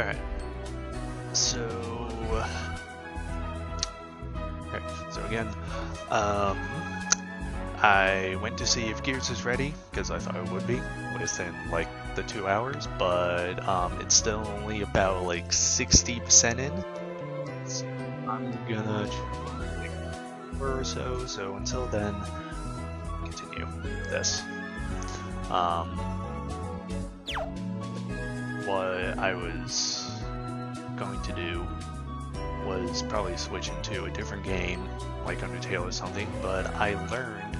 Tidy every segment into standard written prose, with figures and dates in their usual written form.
Alright. So... Okay, so again, I went to see if Gears is ready, because I thought it would be within like the 2 hours, but it's still only about like 60% in. So I'm gonna like, or so. So until then, continue this. What I was going to do was probably switch into a different game, like Undertale or something, but I learned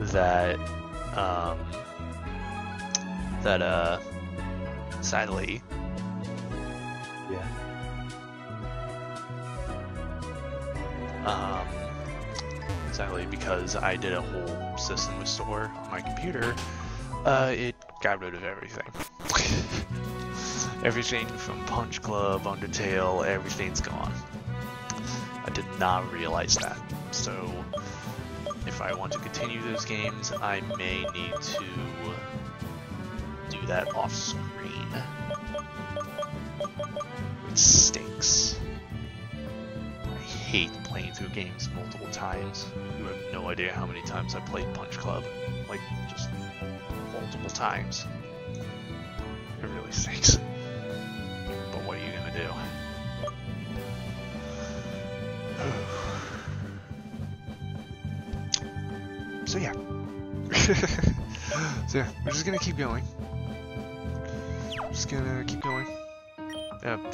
that, sadly, sadly, because I did a whole system restore on my computer, it got rid of everything. Everything from Punch Club, Undertale, everything's gone. I did not realize that. So, if I want to continue those games, I may need to do that off screen. It stinks. I hate playing through games multiple times. You have no idea how many times I played Punch Club. Like, just multiple times. It really stinks. But what are you gonna do? So yeah. So yeah, we're just gonna keep going. Just gonna keep going. Yep.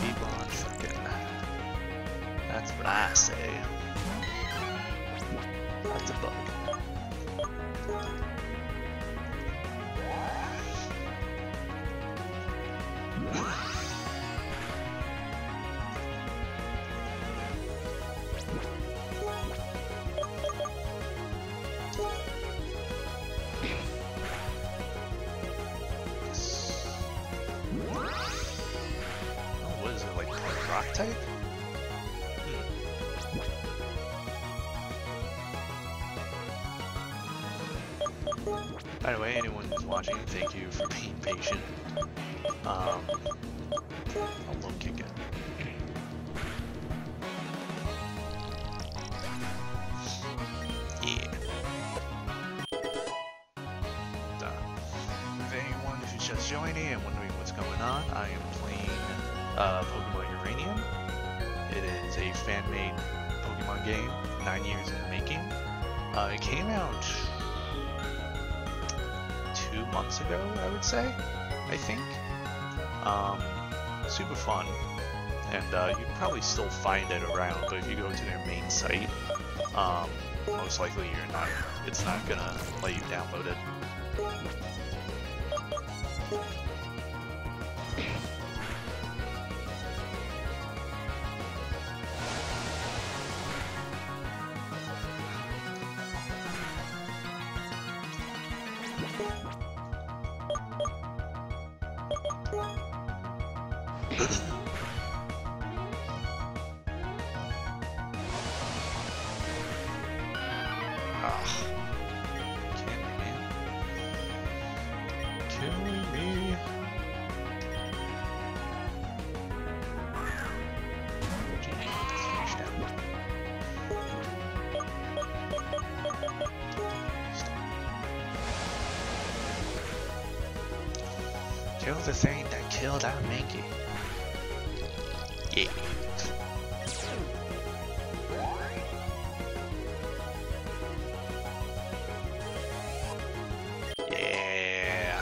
Keep on fucking. That's what I say. That's a bug. By the way, anyone who's watching, thank you for being patient. I'll low kick it. Yeah. If anyone who's just joining and wondering what's going on, I am playing Pokemon Uranium. It is a fan-made Pokemon game, 9 years in the making. It came out 2 months ago, I would say, I think. Super fun, and you can probably still find it around, but if you go to their main site, most likely you're not, it's not gonna let you download it. Kill the thing that killed our Mankey. Yeah. Yeah.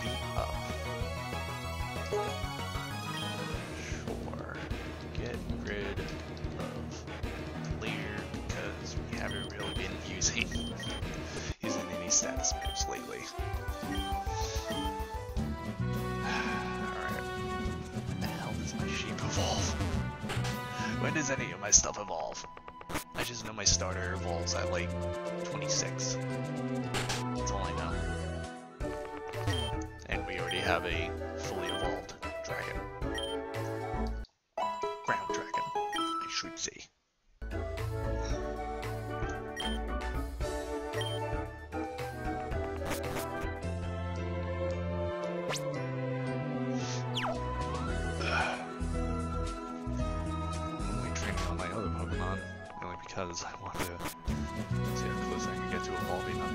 Beat up. Sure. Get rid of clear because we haven't really been using any status maps lately. When does any of my stuff evolve? I just know my starter evolves at like 26. That's all I know. And we already have a fully evolved dragon. Ground dragon, I should say. Pokemon, only because I want to see how close I can get to evolving them.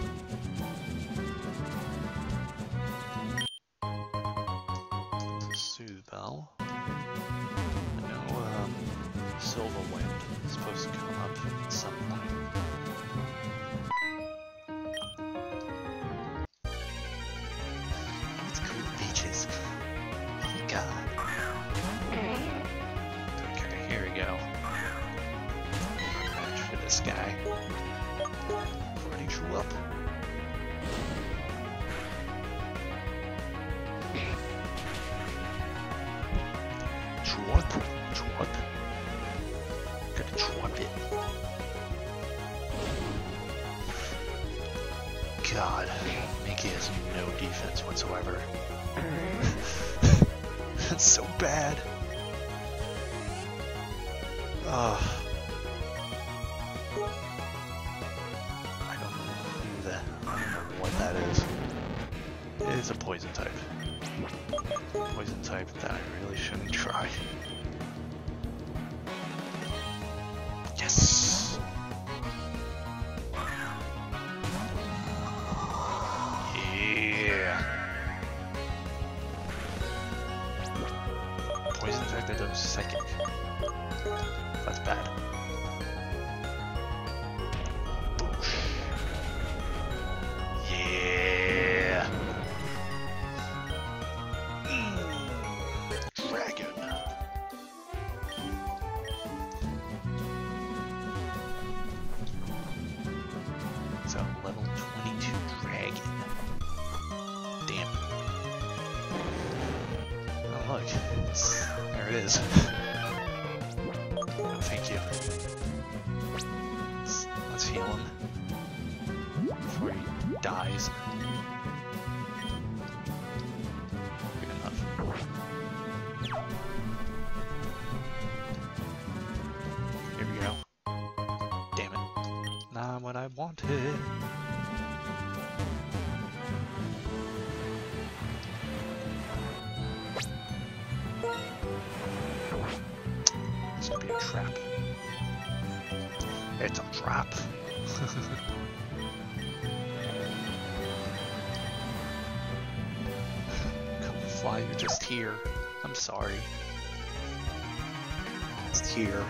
Soothbell. I know Silverwind is supposed to come up at some point. Guy already drew up. Drop. Gotta drop it. God, Mankey has no defense whatsoever. That's so bad. Ugh. It's a poison type. Poison type that I really shouldn't try. Yes! Yeah! Poison type that does psychic. That's bad. You're just here. I'm sorry. It's here.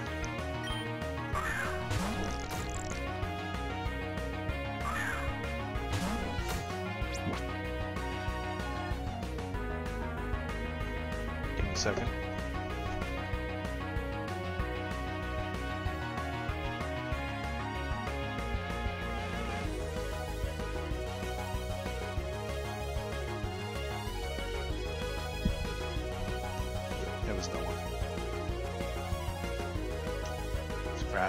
Give me a second.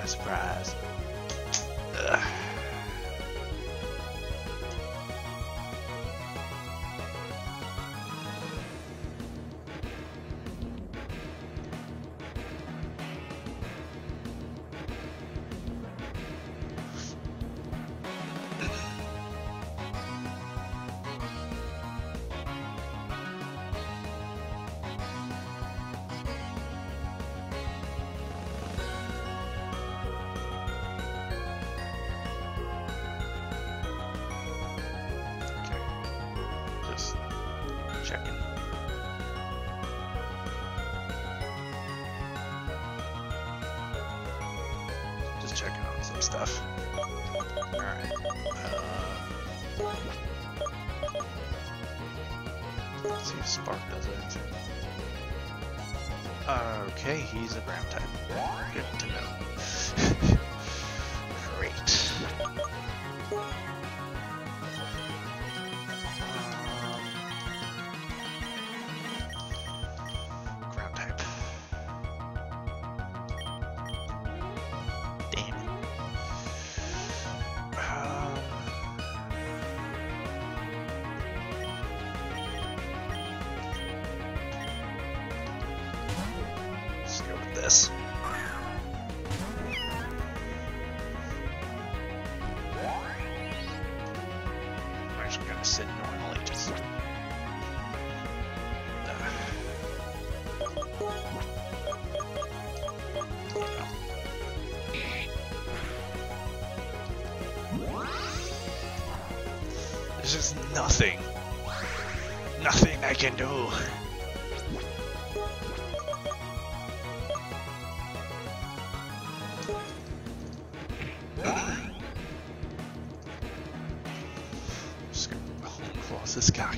Surprise. Ugh. Okay, he's a ground type. Good to know. Great. Ground type. Damn. This. I'm actually going to sit normally, just... There's just nothing. Nothing I can do. Just gonna hold and cross this guy.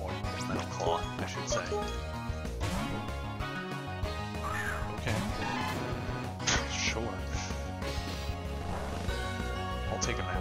Or metal claw, I should say. Okay. Sure. I'll take him out.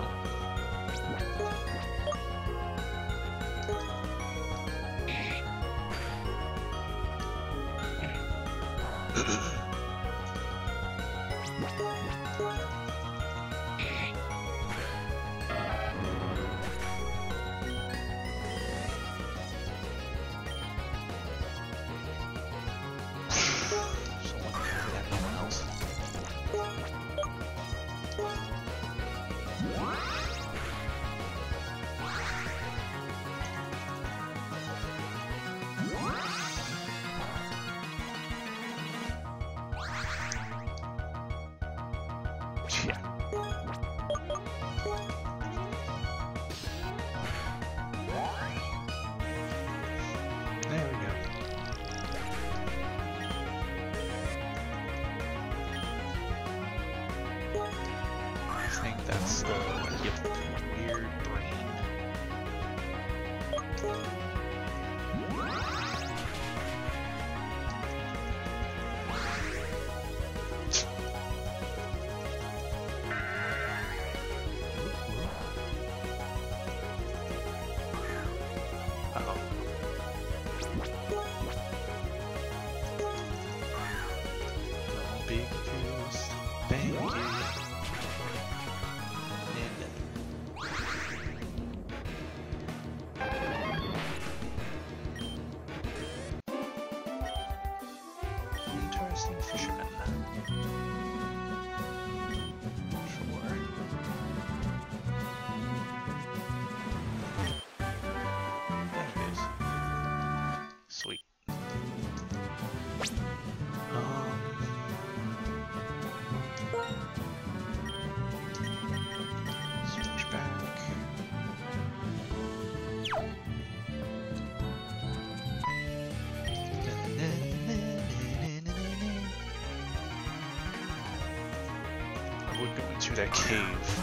That cave,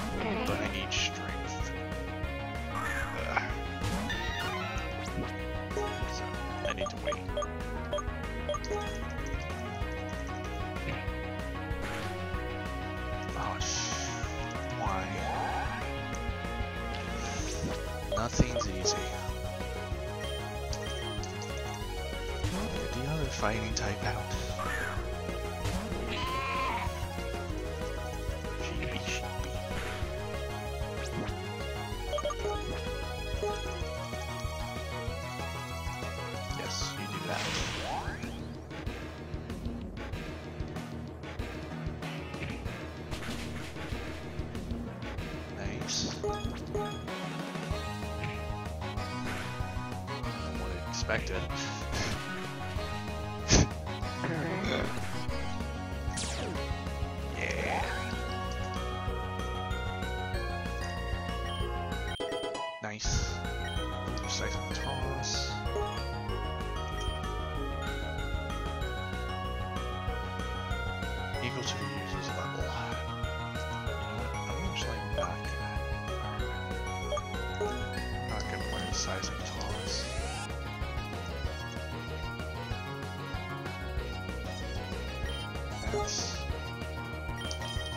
but I need strength. So I need to wait. Oh, why? Nothing's easy. Get the other fighting type out.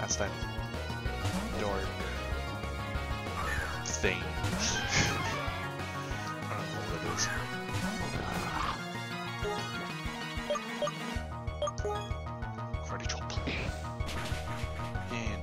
That's that dark thing. I don't know what it is. Critical play. And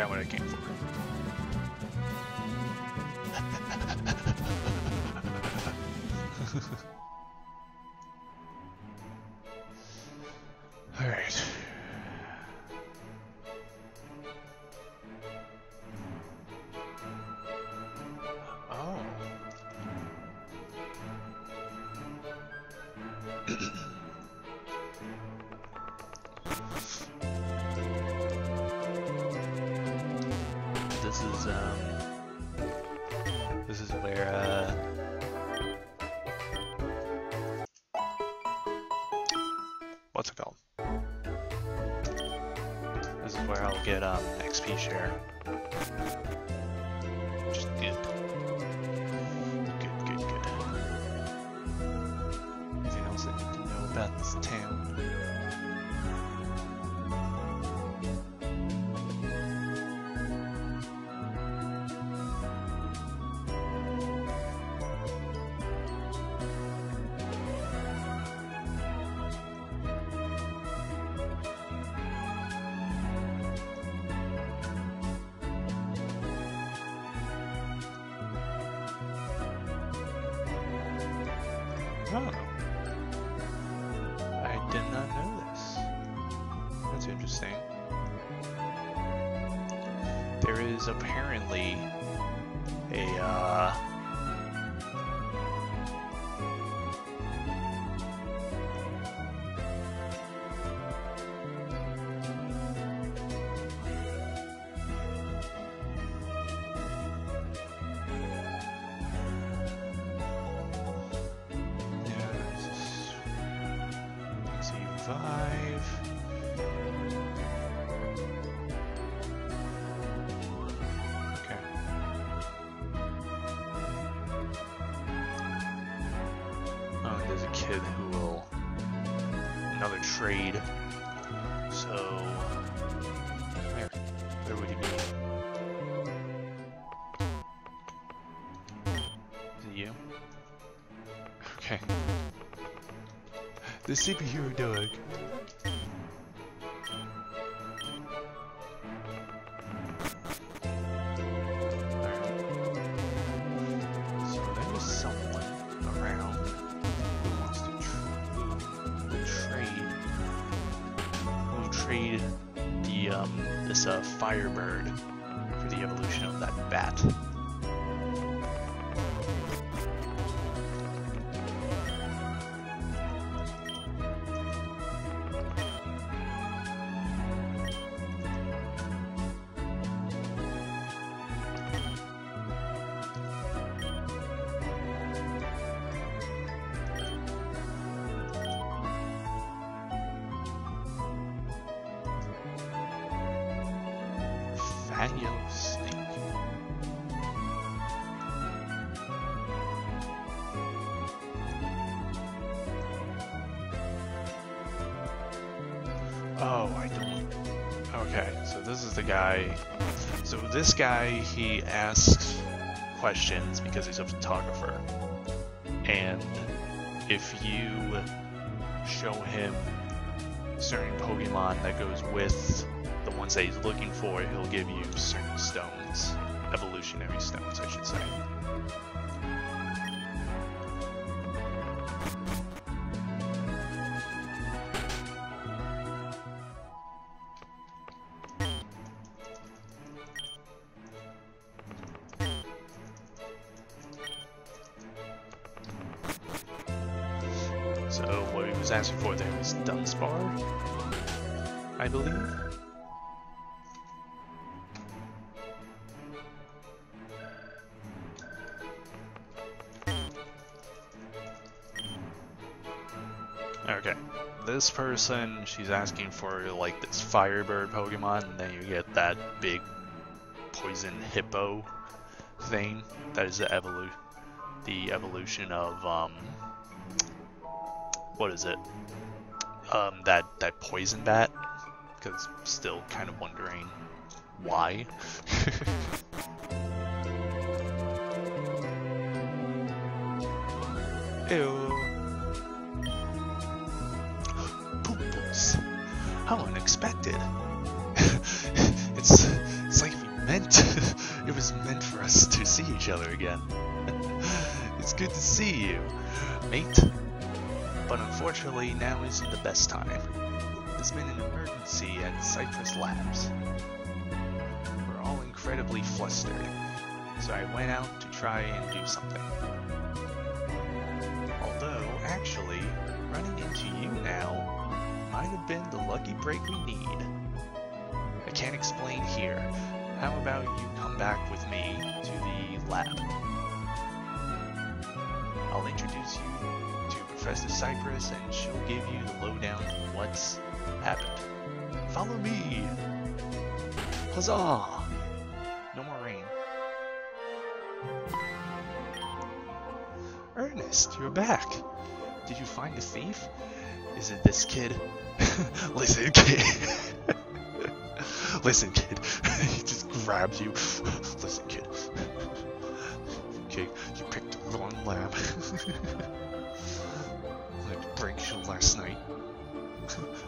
forgot what I came for. Alright. Oh. This is where, what's it called? This is where I'll get XP share. Which is good. Good, good, good. Anything else I need to know about this town? The superhero dog. So this guy, he asks questions because he's a photographer, and if you show him certain Pokemon that goes with the ones that he's looking for, he'll give you certain stones, evolutionary stones, I should say. Person, she's asking for like this Firebird Pokemon, and then you get that big poison hippo thing that is the evolution of what is it? That poison bat, because I'm still kind of wondering why. Ew. How unexpected. It's like see each other again. It's good to see you, mate. But unfortunately, now isn't the best time. There's been an emergency at Cypress Labs. We're all incredibly flustered, so I went out to try and do something. Although, actually, running into you now might have been the lucky break we need. I can't explain here. How about you come back with me to the lab? I'll introduce you to Professor Cypress and she'll give you the lowdown on what's happened. Follow me! Huzzah! No more rain. Ernest, you're back! Did you find the thief? Is it this kid? Listen, kid. Listen, kid. He just grabbed you. Listen, kid. Okay, you picked the wrong lab. Like prank show last night.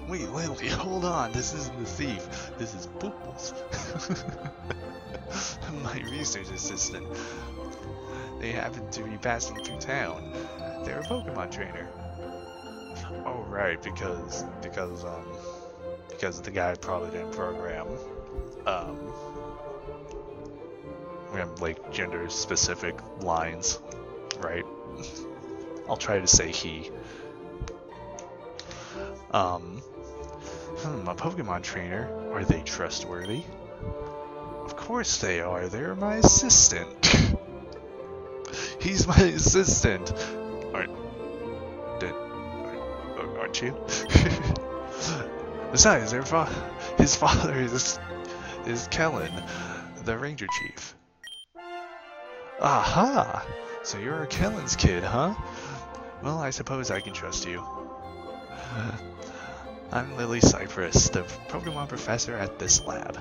Wait, Lily, hold on. This isn't the thief. This is Pooples. My research assistant. They happen to be passing through town. They're a Pokemon trainer. Oh right, because the guy probably didn't program like gender specific lines, right? I'll try to say he. A Pokemon trainer, are they trustworthy? Of course they are. They're my assistant. He's my assistant. Aren't you? Besides, his father is Kellen, the ranger chief. Aha! So you're Kellen's kid, huh? Well, I suppose I can trust you. I'm Lily Cypress, the Pokemon professor at this lab.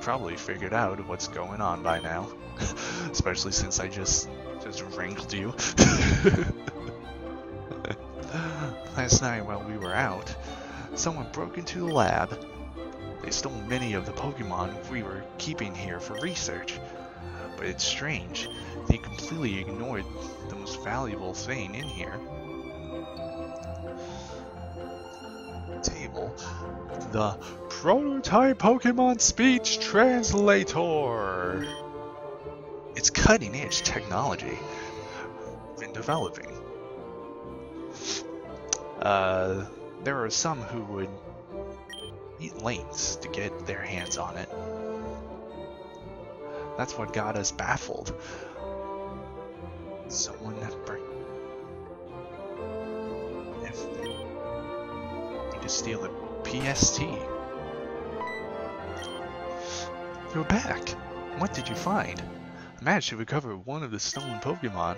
Probably figured out what's going on by now, especially since I just rankled you. Last night while we were out, someone broke into the lab. They stole many of the Pokemon we were keeping here for research. But it's strange, they completely ignored the most valuable thing in here. Table. The prototype Pokemon speech translator. It's cutting-edge technology. Been developing. There are some who would eat lengths to get their hands on it. That's what got us baffled. Someone that need to steal the PST. You're back. What did you find? I managed to recover one of the stolen Pokemon.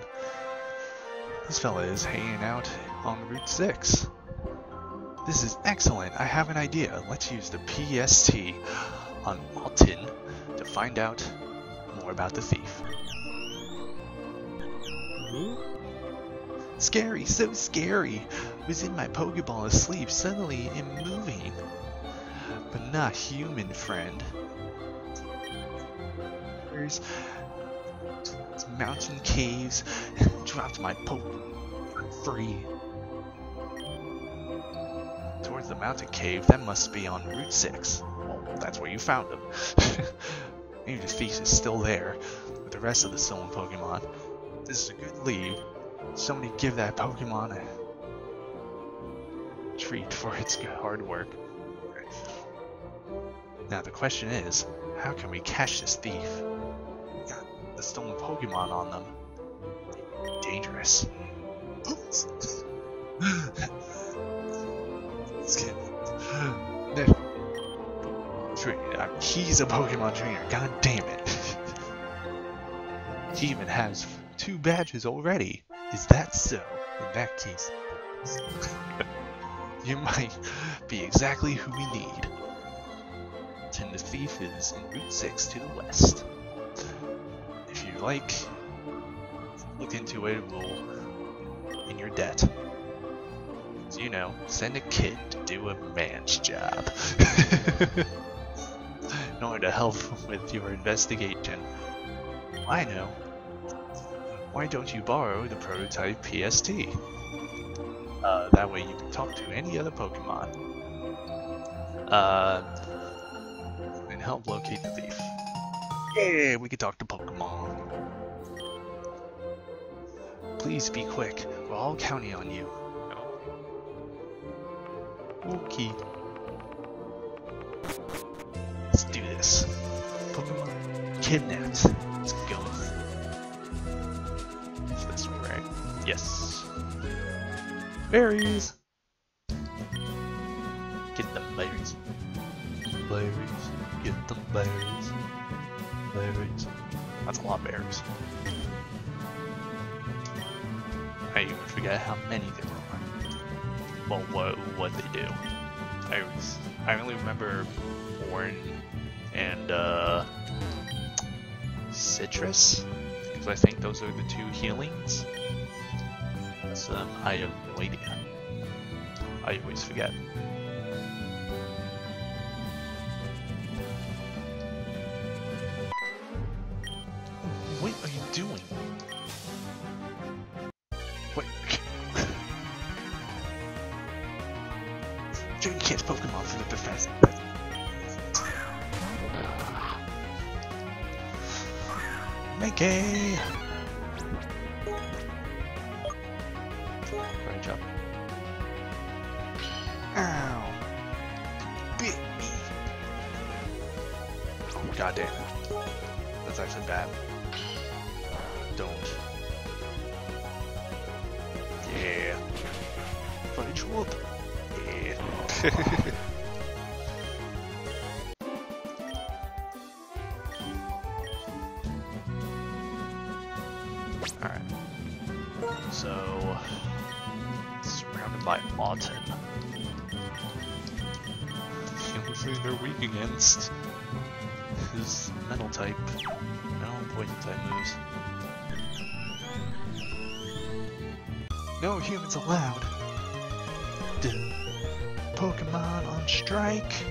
This fella is hanging out on Route 6. This is excellent. I have an idea. Let's use the PST on Mawton to find out more about the thief. Ooh. Scary, so scary. I was in my Pokeball asleep. Suddenly I'm moving. But not human, friend. There's mountain caves and dropped my Pokemon free. Towards the mountain cave, that must be on Route 6. Well, that's where you found them. Maybe the thief is still there with the rest of the stolen Pokemon. This is a good lead. Somebody give that Pokemon a treat for its hard work. Now the question is, how can we catch this thief? The stolen Pokemon on them. Dangerous. Oops. He's a Pokemon trainer. God damn it. He even has 2 badges already. Is that so? In that case, you might be exactly who we need. And the thief is in Route 6 to the west. If you like, look into it, we'll in your debt. So, you know, send a kid to do a man's job in order to help with your investigation. I know, why don't you borrow the prototype PST? That way you can talk to any other Pokemon. And help locate the thief. Yeah, we can talk to Pokemon. Please be quick, we're all counting on you. Okay. Let's do this. Pokemon kidnapped. Let's go. It's this way, right? Yes. Berries! Get them berries. Berries. Get them berries. Berries. That's a lot of berries. I even forgot how many there were. Well, what they do. I only remember Oran and Citrus, because I think those are the two healings. So I have no idea. I always forget. What are you doing? Catch Pokemon for the professor. Mankey! Great job. Ow! Bit me! Oh, god damn. That's actually bad. Don't. Yeah. Fudge whoop! Alright. So, surrounded by Mawton. The only thing they're weak against is metal type. Metal and poison type moves. No humans allowed. Duh. Pokemon on strike.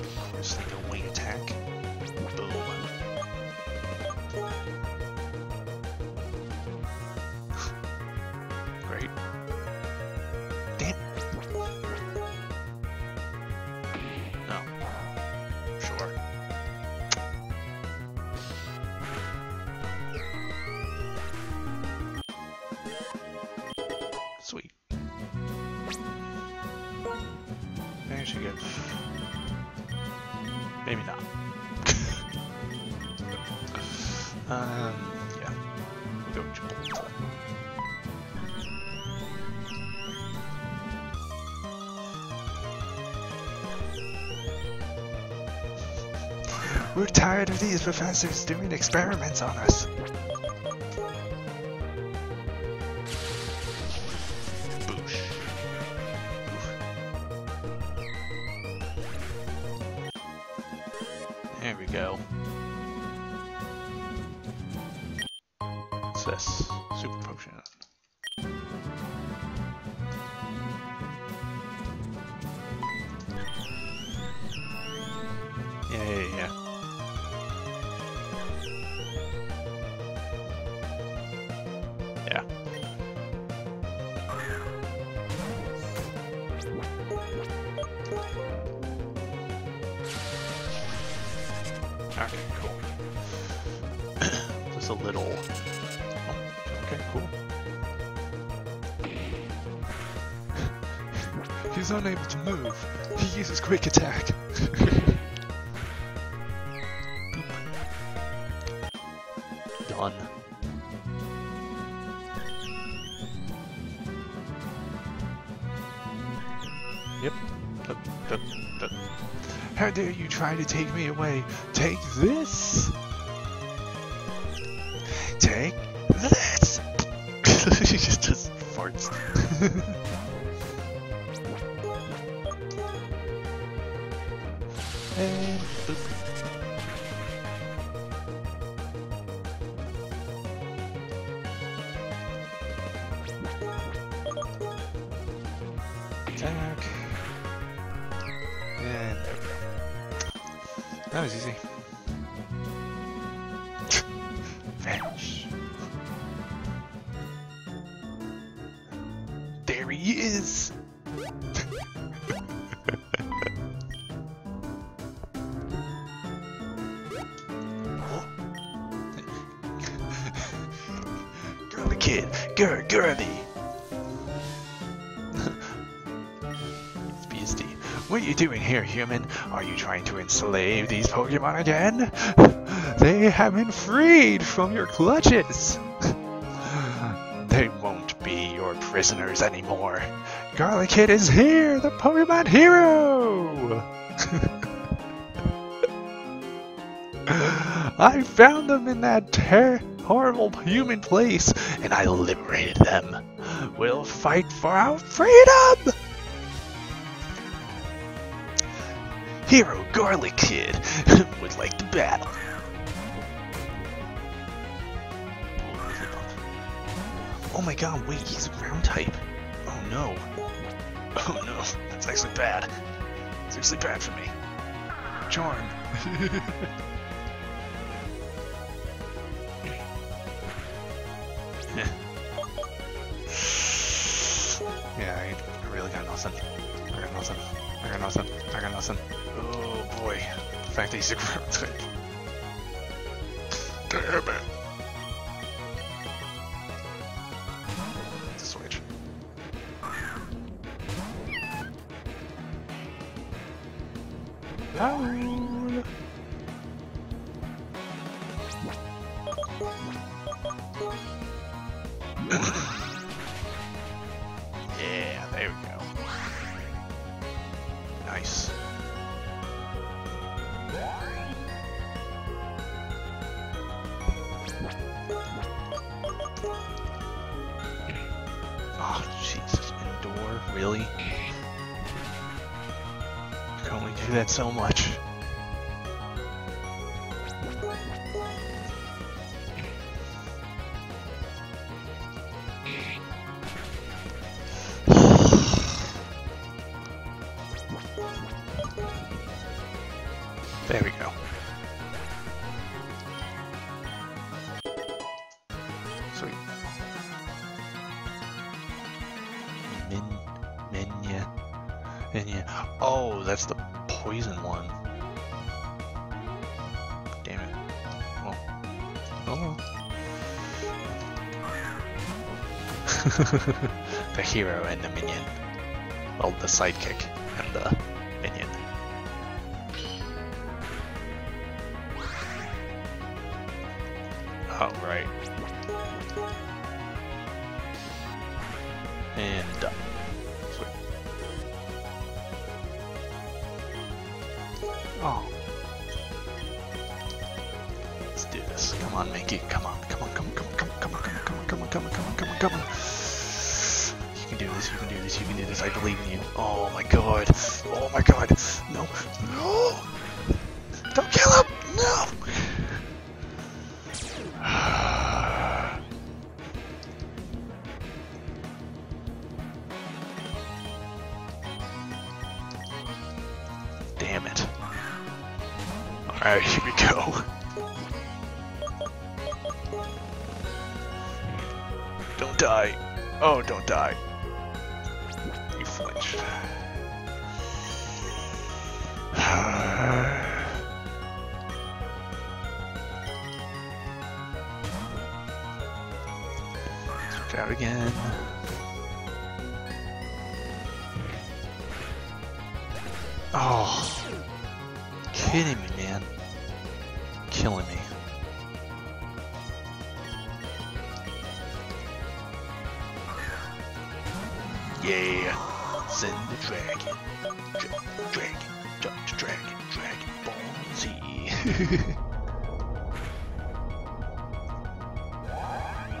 Of course, they go wing attack. Boom. Great. Damn. No. Sure. Maybe not. Yeah. We'll go with Jerbolta. We're tired of these professors doing experiments on us. There we go. What's this? Super potion. Yeah. Yeah. Okay, cool. Just a little... Oh, okay, cool. He's unable to move. He uses quick attack. Done. Yep. How dare you try to take me away? Take this! Take this! She just farts. And boop. That was easy. Vanish. There he is! Garlikid, Gurvy! What are you doing here, human? Are you trying to enslave these Pokemon again? They have been freed from your clutches! They won't be your prisoners anymore. Garlikid is here, the Pokemon hero! I found them in that horrible human place, and I liberated them. We'll fight for our freedom! Hero Garlikid would like to battle. Oh my god, wait, he's a ground type. Oh no. Oh no, that's actually bad. It's actually bad for me. Charm. Yeah, I really got nothing. I got nothing. Oh boy. The fact that he's a ground type. Damn it. It's a switch. Down. Yeah, there we go. Nice. Oh, Jesus, indoor, really? You can only do that so much. There we go. Sweet. Minya. Oh, that's the poison one. Damn it. Well. Oh. The hero and the minion. Well, the sidekick and the minion. Oh, right. And done. Sweet. Oh. Let's do this. Come on, Mankey. Come on. You can do this, I believe in you. Oh my god. No. No! Don't kill him! No! Damn it. Alright, here we go. Don't die. Oh, don't die. You flinched. Switch out again. Oh, kidding me, man. Killing me. Yeah, send the dragon. Dragon Ball Z.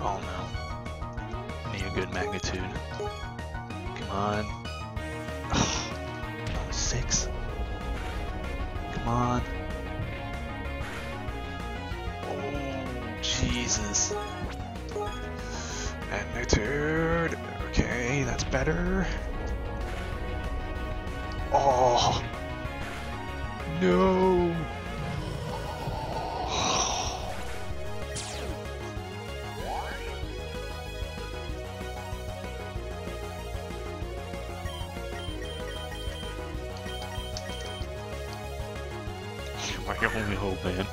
Oh no. I need a good magnitude. Come on. Six. Come on. Oh, Jesus. Magnitude. Okay, that's better. Oh. No. my only hope, man.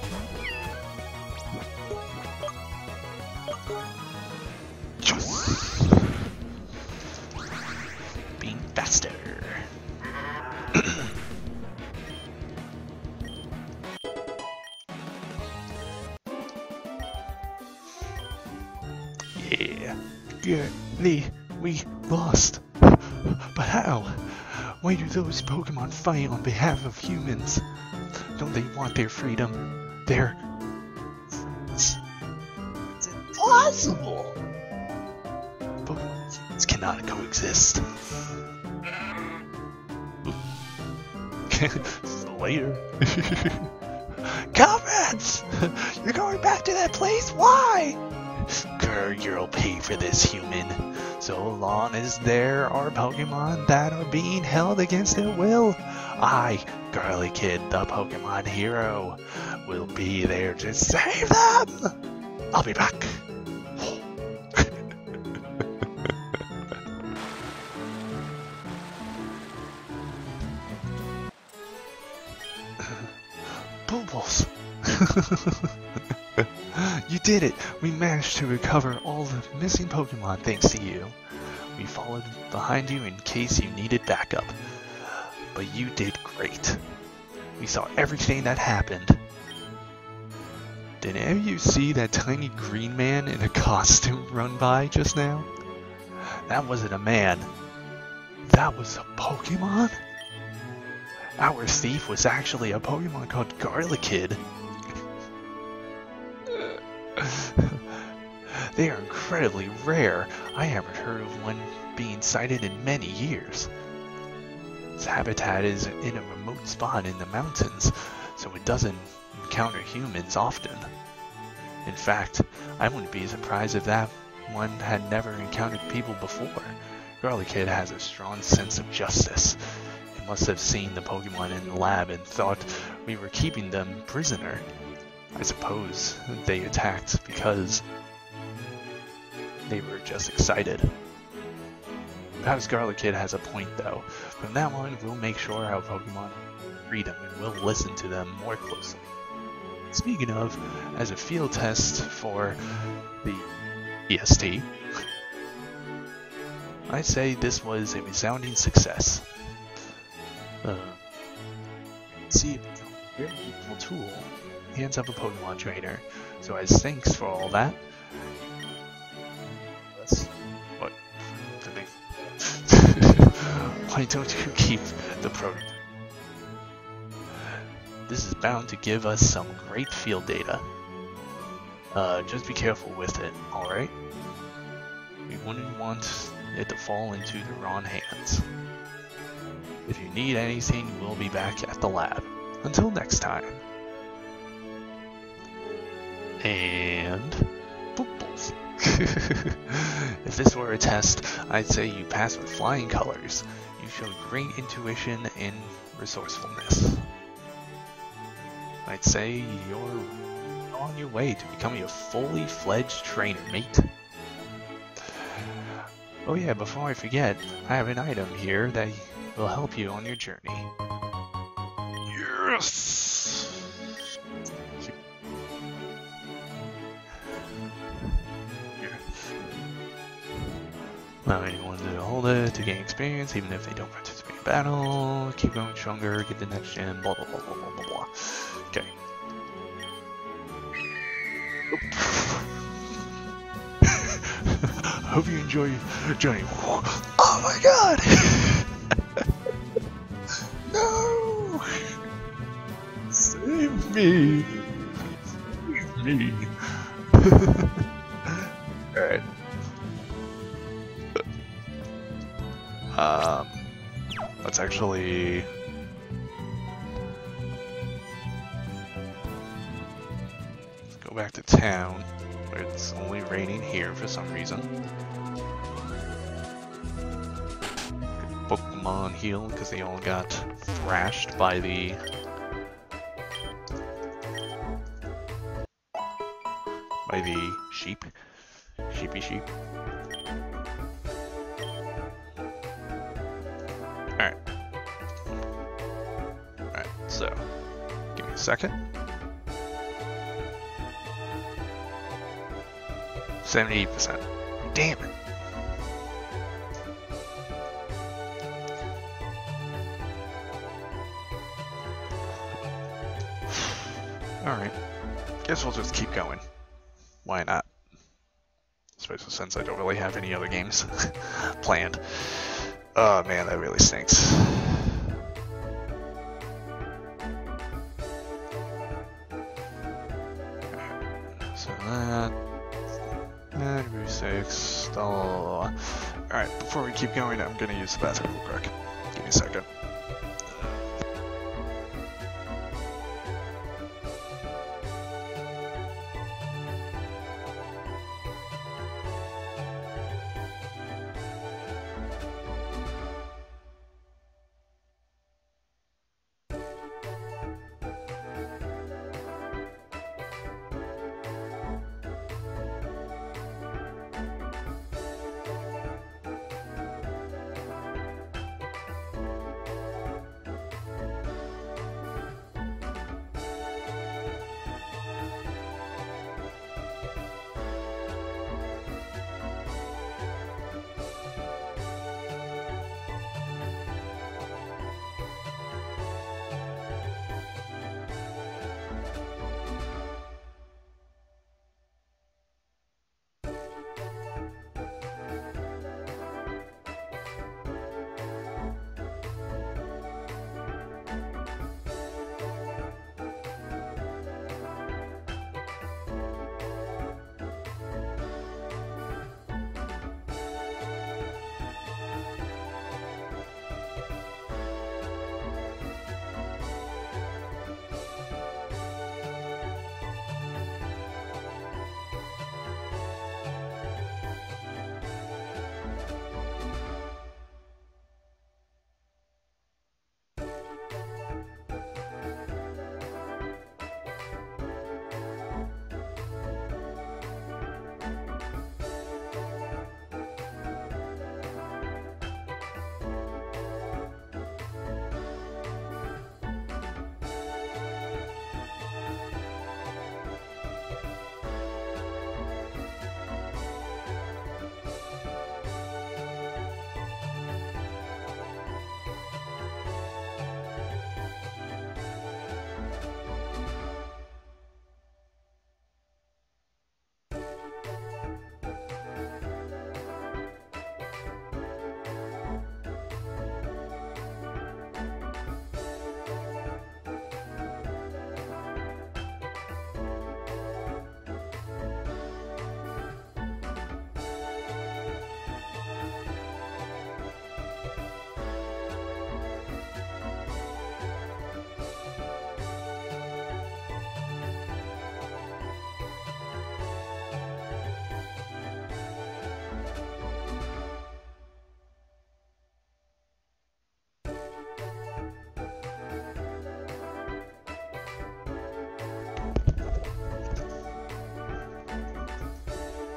Yes! Being faster. Yeah. Gurney, we lost. But how? Why do those Pokemon fight on behalf of humans? Don't they want their freedom? Their... It's impossible! Pokemon cannot coexist. Later. Comrades! You're going back to that place? Why? Grr, you'll pay for this, human. So long as there are Pokemon that are being held against their will, I, Garlikid, the Pokemon hero, will be there to save them! I'll be back! Pooples! You did it! We managed to recover all the missing Pokemon thanks to you. We followed behind you in case you needed backup. But you did great. We saw everything that happened. Did any of you see that tiny green man in a costume run by just now? That wasn't a man. That was a Pokemon? Our thief was actually a Pokemon called Garlikid. They are incredibly rare. I haven't heard of one being sighted in many years. Its habitat is in a remote spot in the mountains, so it doesn't encounter humans often. In fact, I wouldn't be surprised if that one had never encountered people before. Garlikid has a strong sense of justice. It must have seen the Pokemon in the lab and thought we were keeping them prisoner. I suppose they attacked because they were just excited. Perhaps Garlikid has a point though. From now on, we'll make sure our Pokemon read them and we'll listen to them more closely. Speaking of, as a field test for the EST, I say this was a resounding success. See, it's a very useful tool. Hands up a Pokemon trainer. So as thanks for all that, why don't you keep the prototype? This is bound to give us some great field data. Just be careful with it, alright? We wouldn't want it to fall into the wrong hands. If you need anything, we'll be back at the lab. Until next time. And... If this were a test, I'd say you passed with flying colors. You showed great intuition and resourcefulness. I'd say you're on your way to becoming a fully fledged trainer, mate. Oh yeah, before I forget, I have an item here that will help you on your journey. Yes! Allow anyone to hold it to gain experience, even if they don't participate in battle. Keep going stronger, get the next gen, blah blah blah blah blah blah blah. Okay. Hope you enjoy your journey. Oh my god! No! Save me! Save me! Alright. Let's actually... Let's go back to town, where it's only raining here for some reason. Pokemon heal, because they all got thrashed by the... sheep. Sheepy sheep. So, give me a second. 78%. Damn it. Alright. Guess we'll just keep going. Why not? Especially since I don't really have any other games planned. Oh man, that really stinks. So that... Route 6... Alright, before we keep going, I'm gonna use the bathroom real quick. Give me a second.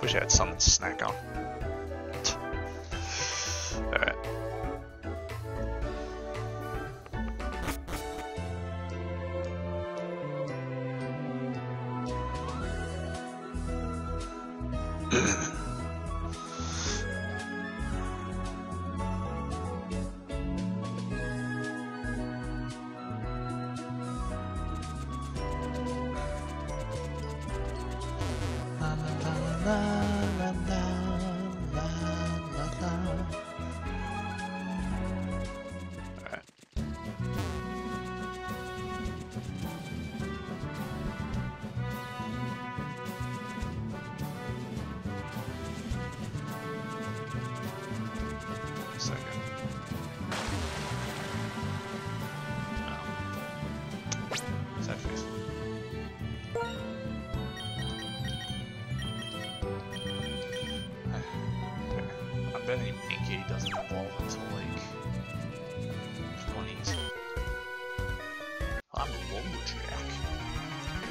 Wish I had something to snack on. Alright. Mankey doesn't evolve until like 20s. I'm a lumberjack.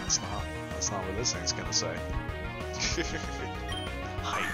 That's not what this thing's gonna say. Hi.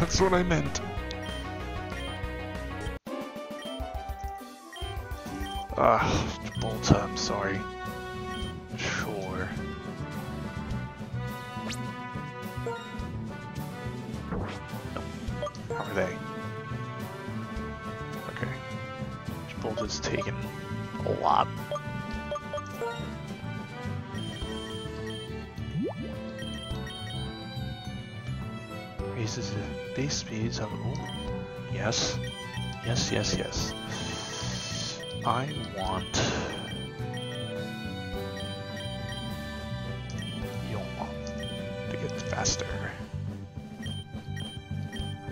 That's what I meant. Ah, Jerbolta, I'm sorry. Sure. Nope. How are they? Okay. Jerbolta's taken a lot. Raises the base speeds of yes. Yes, yes, yes. I want Yoma to get faster.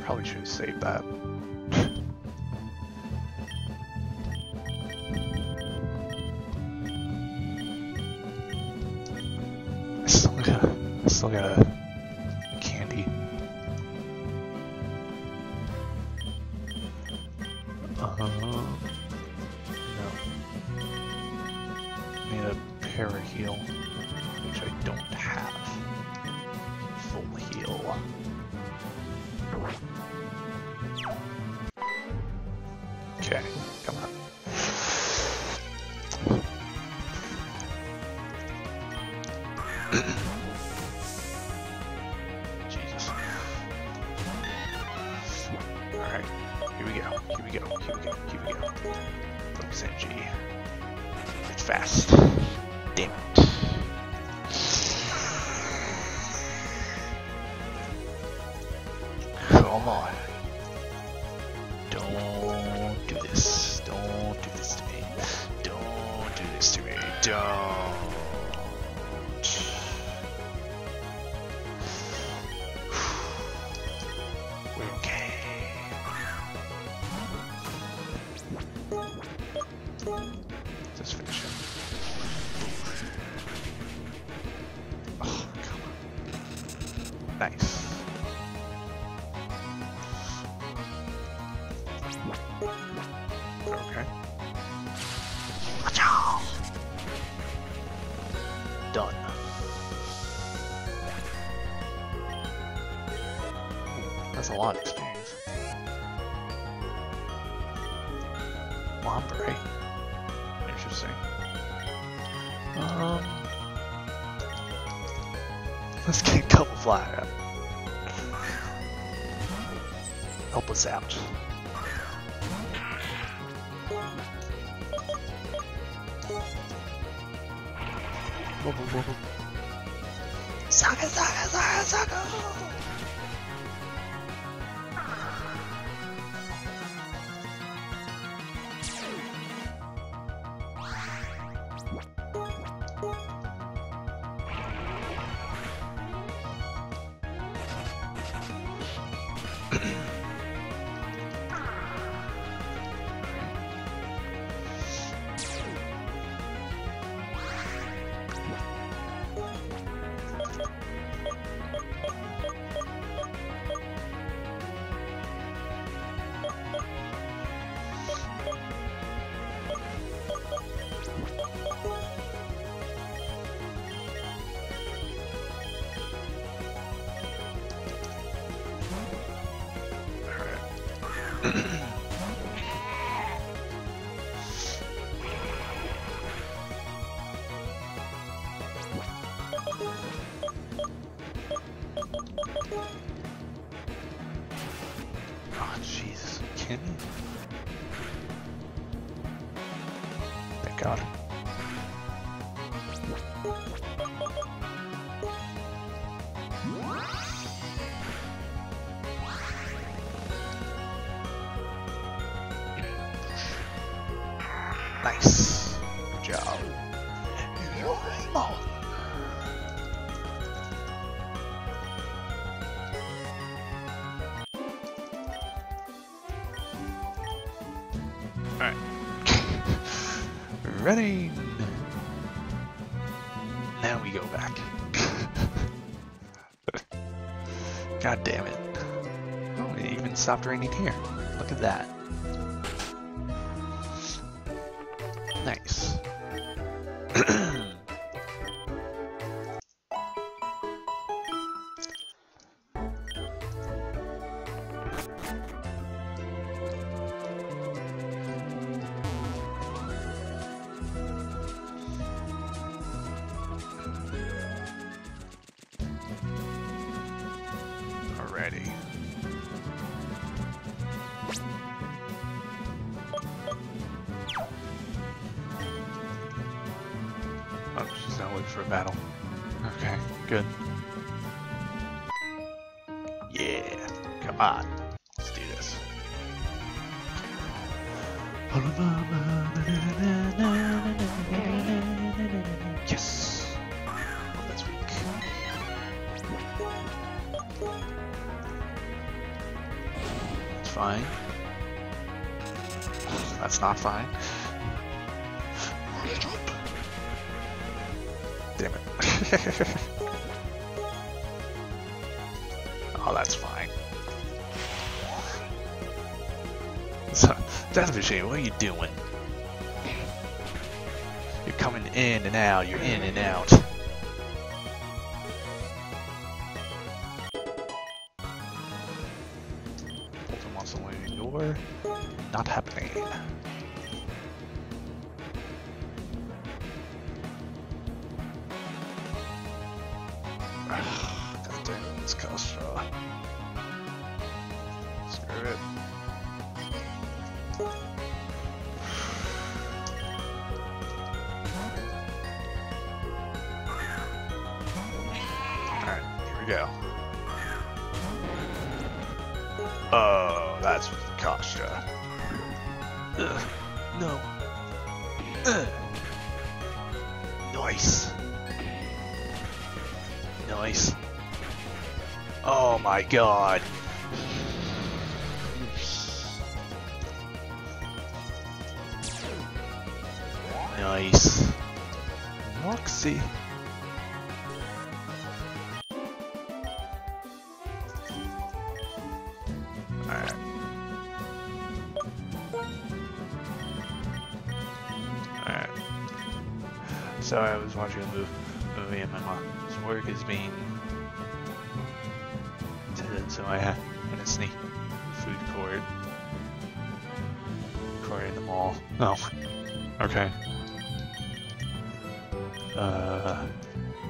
Probably should have saved that. I still gotta candy. No. Need a para heal, which I don't have. Full heal. Okay, come on. Jesus. Alright, here we go. Oops, MG. It's fast. Damn it. Come on. Don't do this. Don't do this to me. Don't do this to me. Don't. Let's get Cubblfly. Help us out. Sucker! Nice. Good job. Alright. Ready. Now we go back. God damn it. Oh, it even stopped raining here. Look at that. Nice. Alrighty. For a battle. Okay, good. Yeah, come on. Let's do this. Yes! Oh, that's weak. That's fine. That's not fine. Damn it. Oh, that's fine. So Deathmachine, what are you doing? You're coming in and out, you're in and out. Pokemon Selenium door. Not happening. God damn, this cost straw. Screw it. Alright, here we go. Oh, that's cost straw. No. Nice. Nice. Oh my god. Nice. Moxie. Alright. Alright. So I was watching a movie and my mom's work is being attended, so I had to sneak food court. Court in the mall. No. Okay.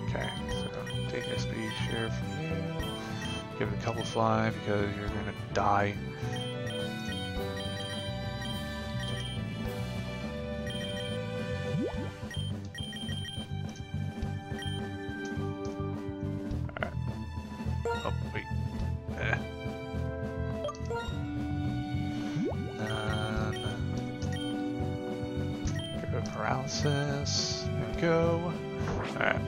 Okay, so take SP share from you, give it a Cubblefly because you're gonna die. Alright. Oh, wait. None. Give it a paralysis. There we go. Alright.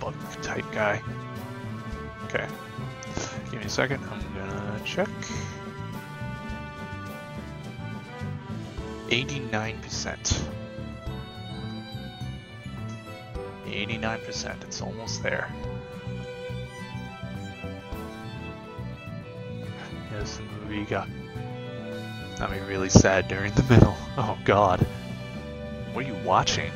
Bug type guy. Okay. Give me a second. I'm gonna check. 89%. 89%, it's almost there. Yes, the movie got me really sad during the middle. Oh god. What are you watching?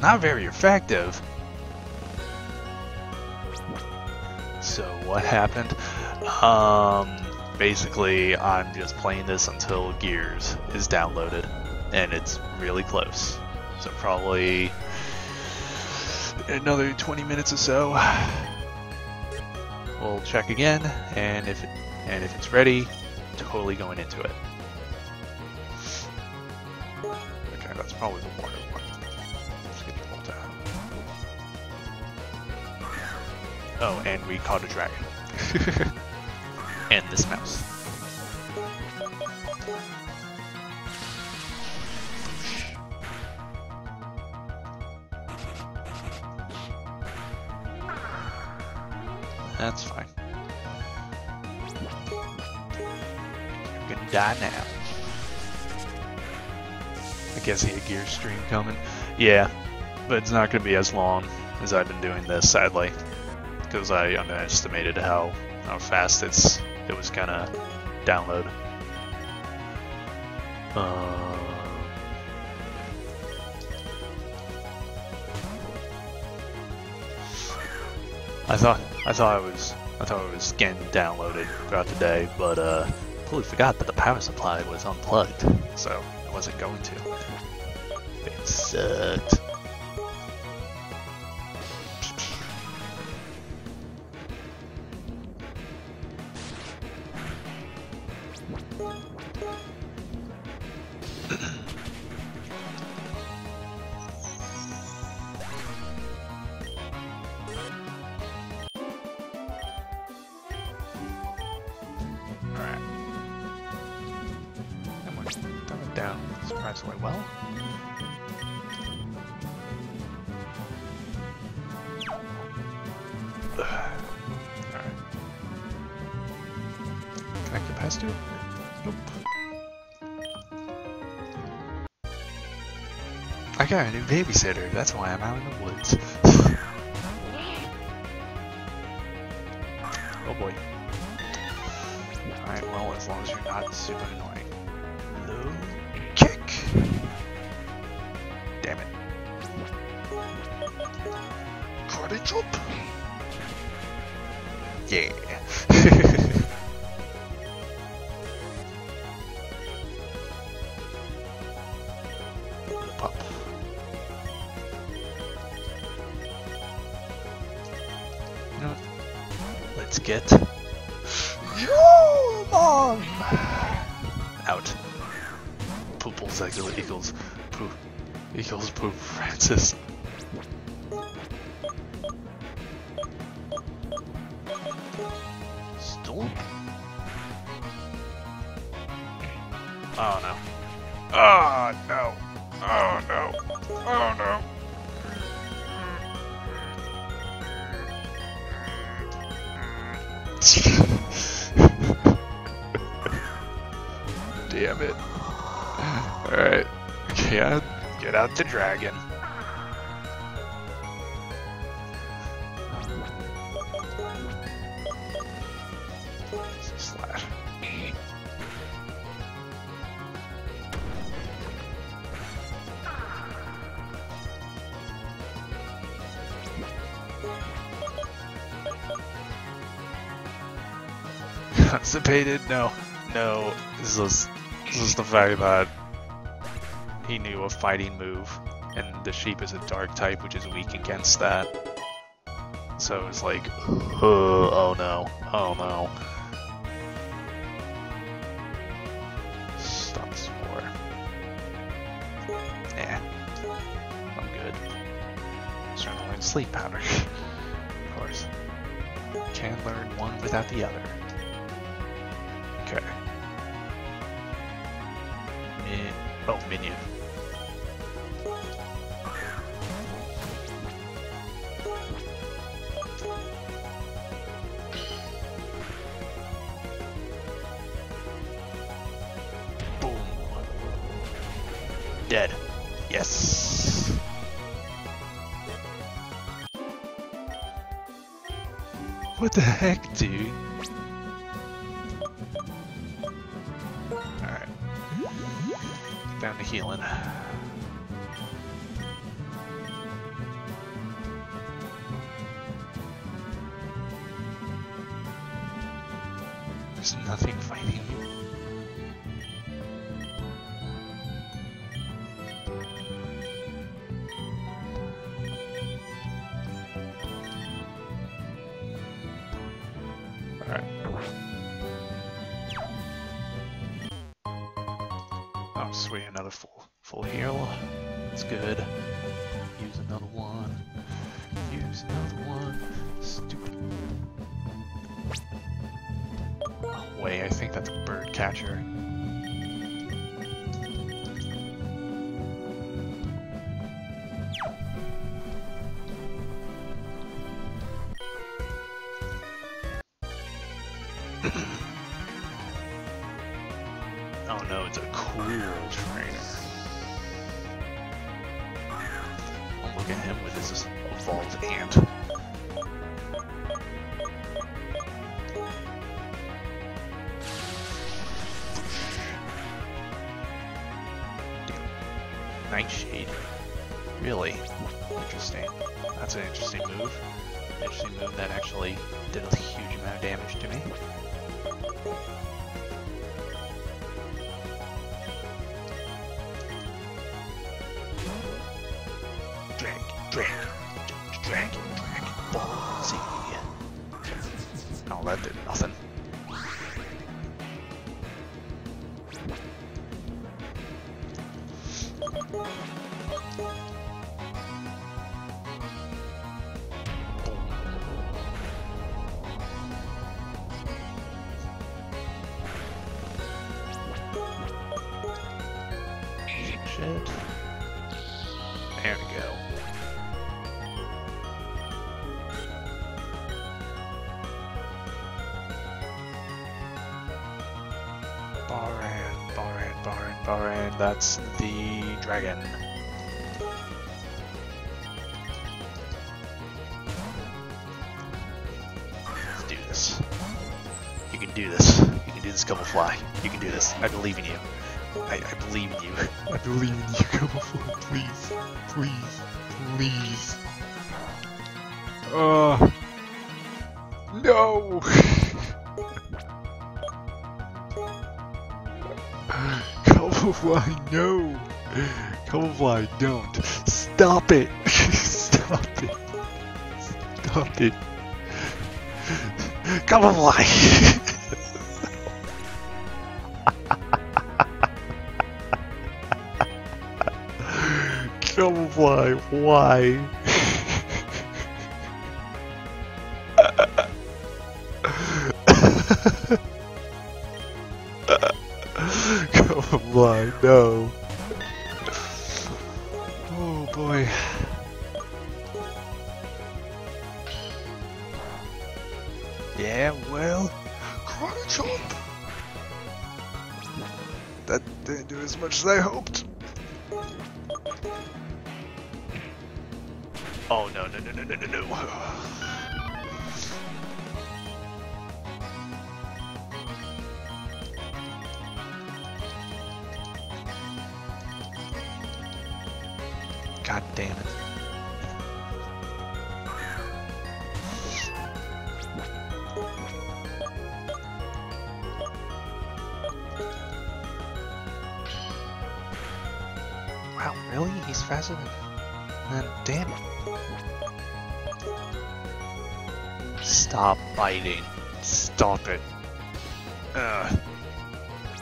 Not very effective. So what happened? Basically I'm just playing this until Gears is downloaded and it's really close. So probably another 20 minutes or so. We'll check again and if it's ready, totally going into it. Okay, that's probably the water one. Oh, and we caught a dragon. And this mouse. That's fine. You can die now. I guess he had a Gears stream coming. Yeah, but it's not going to be as long as I've been doing this, sadly, because I underestimated how fast it was gonna download. I thought it was getting downloaded throughout the day, but totally forgot that the power supply was unplugged, so I wasn't going to. It sucked. I got a new babysitter, that's why I'm out in the woods. Oh boy. Alright, well, as long as you're not super annoying. Low kick! Damn it. Karate chop! Yeah! Get your mom out. Pooples equals poop equals poop Francis. Storm. Oh no. Oh no. Oh no. Oh no. Damn it. Alright. Yeah, get out the dragon. Slash. Constipated? No. No. This is the fact that he knew a fighting move, and the sheep is a dark type, which is weak against that. So it's like, oh no, oh no. Stop this war. Eh, I'm good. I'm starting to learn sleep powder, of course. Can't learn one without the other. Okay. Oh, minion. Boom. Dead. Yes. What the heck, dude? Healing. There's nothing fighting you. Oh no, it's a cool trainer. Oh, look at him with his evolved ant. Nightshade. Really? Interesting. That's an interesting move. Interesting move that actually did a huge amount of damage to me. Dragon, see. No, that did nothing. That's the dragon. Let's do this. You can do this. You can do this, Cubblfly. You can do this. I believe in you. I believe in you. I believe in you, Cubblfly. Please. Please. Please. No! Cubblfly, no! Cubblfly, don't! Stop it! Stop it! Stop it! Cubblfly! Cubblfly, why? Cubblfly, no. Oh boy. Yeah, well, cry chomp. That didn't do as much as I hoped. Oh no no no no no no no. God damn it. Wow, really? He's faster than damn it. Stop biting. Stop it.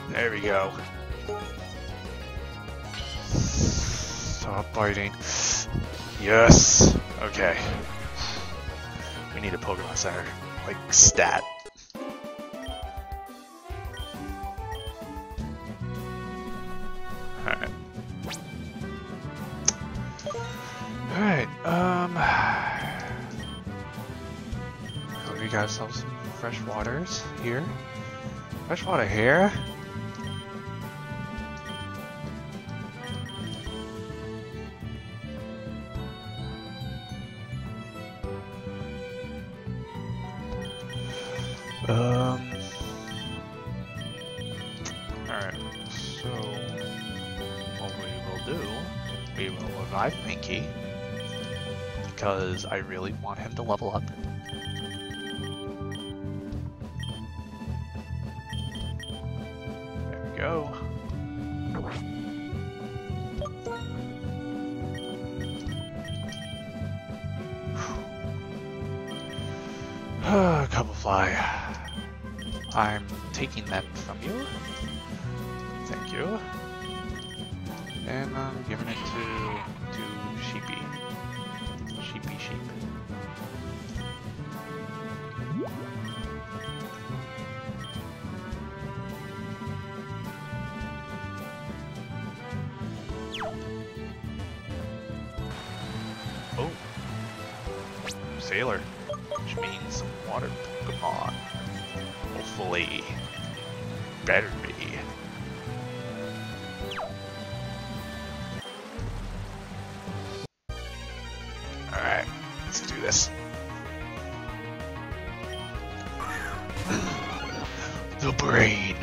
There we go. Stop biting. Yes! Okay. We need a Pokemon Center. Like, stat. Alright. Alright, we got ourselves some fresh waters here. Fresh water here. Alright, so what we will do, we will revive Mankey, because I really want him to level up. There we go. Cubblefly. I'm taking that from you. Thank you. And I'm giving it to Sheepy. Sheepy Sheep. Oh. Sailor. Which means water Pokemon. Hopefully. Better be. Alright, let's do this. The brain.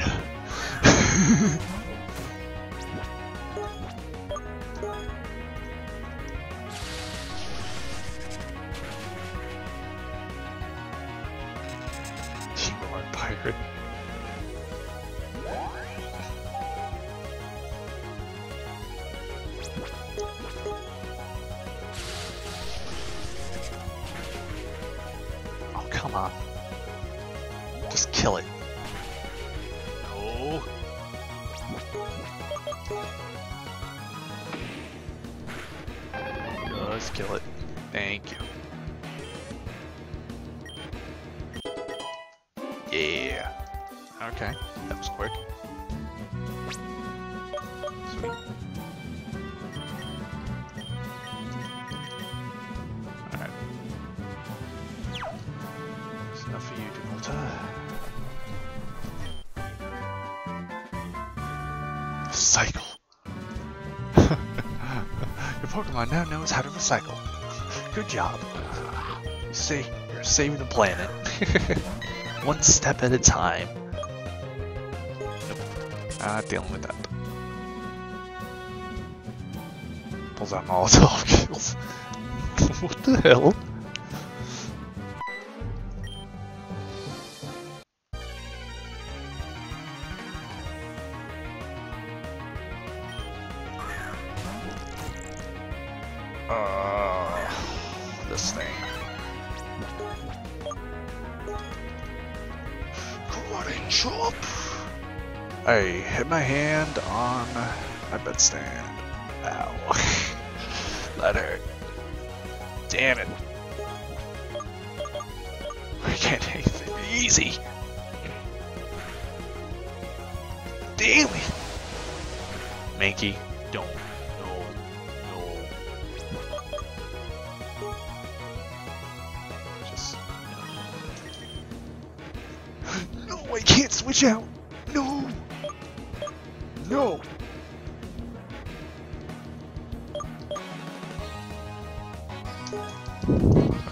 Pokemon now knows how to recycle. Good job. You see, you're saving the planet. One step at a time. Nope. Not dealing with that. Pulls out Molotov kills. What the hell? My hand on my bedstand. Ow. That hurt. Damn it. I can't take it easy. Damn it. Mankey, don't. No. Just. No, I can't switch out. No!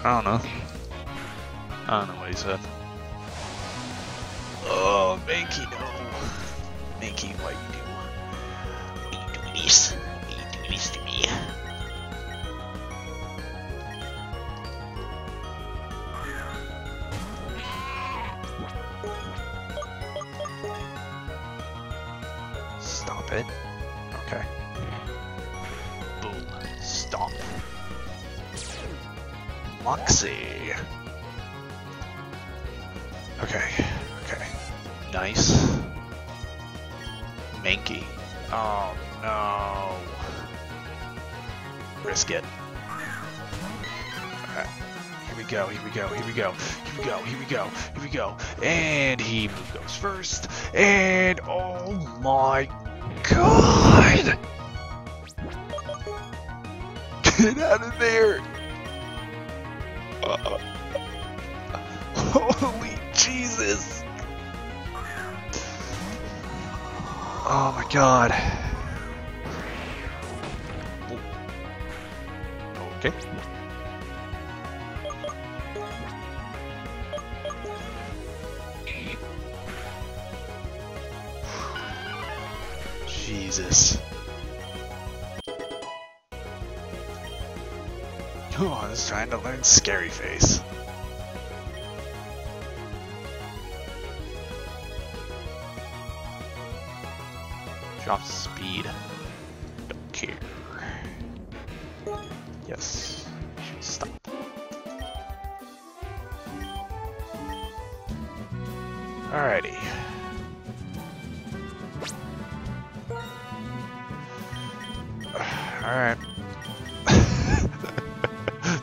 I don't know what he said. Oh, Mankey, no. Mankey, why do you do this? You do this to me. Here we go. And he goes first. And oh my god! Get out of there! Holy Jesus! Oh my god. Okay. Jesus. Oh, I was trying to learn Scary Face. Drop speed. Don't care. Yes. Should stop. Alrighty. Alright.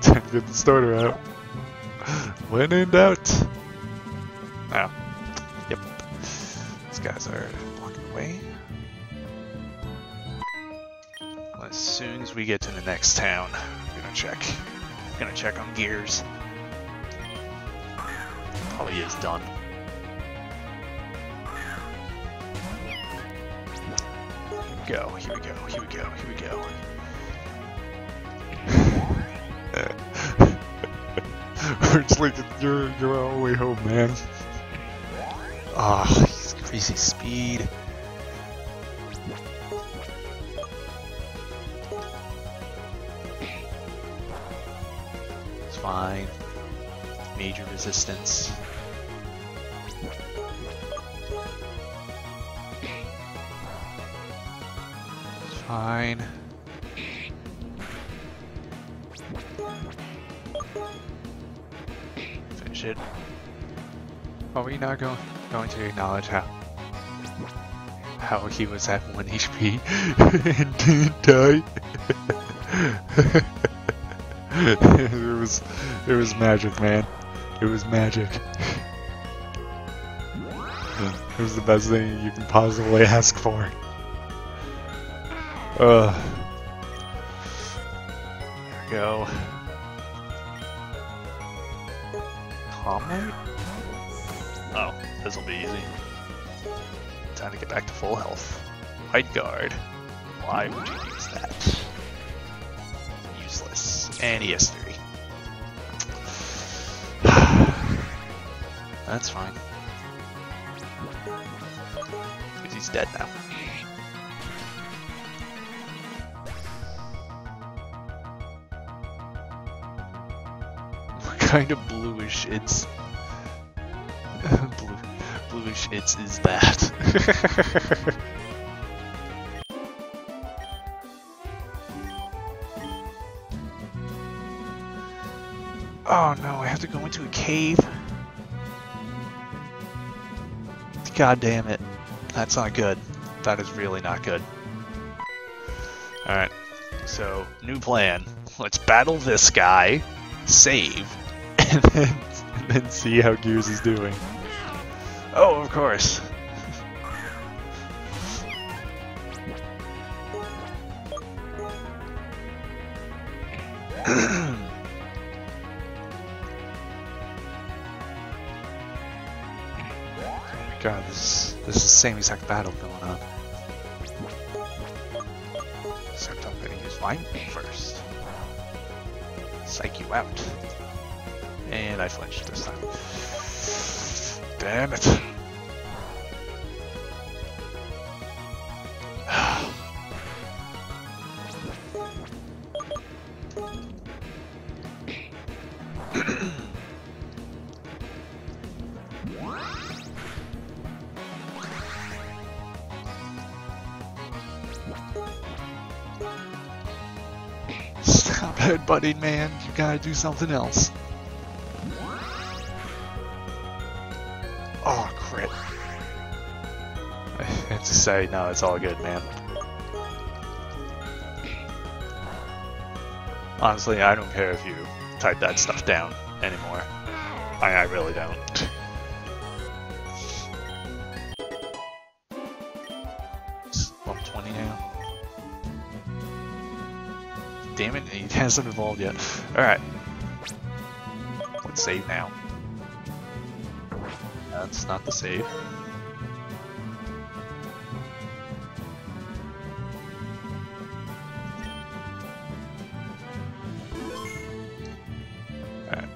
Time to get the starter out. When in doubt. Oh. Yep. These guys are blocking the way. Well, as soon as we get to the next town, we're gonna check. We're gonna check on Gears. Probably is done. go, here we go, here we go, here we go. It's like, you're all the way home, man. Ah, oh, he's crazy speed. It's fine. Major resistance. It's fine. Finish it. Are we not going to acknowledge how he was at 1 HP and didn't die? It was magic, man. It was magic. It was the best thing you can possibly ask for. There we go. Calm. Oh, this'll be easy. Time to get back to full health. White guard. Why would you use that? Useless. And ES3. That's fine. Because he's dead now. What kind of bluish it's... bluish it's is that? Oh no, I have to go into a cave? God damn it. That's not good. That is really not good. Alright, so new plan. Let's battle this guy, save, and then see how Gears is doing. Oh, of course. God, this is the same exact battle going on. Except I'm gonna use mine first. Psych you out. And I flinched this time. Damn it. Buddy, man, you gotta do something else. Oh, crit. I have to say, no, it's all good, man. Honestly, I don't care if you type that stuff down anymore. I really don't. Damn it, he hasn't evolved yet. Alright. Let's save now. That's not the save. Alright.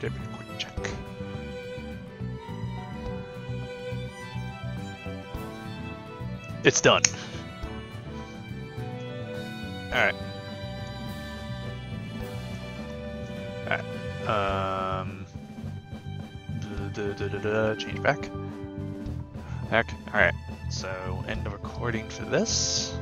Give me a quick check. It's done. Alright. Alright. Change back. Heck. Alright. So, end of recording for this.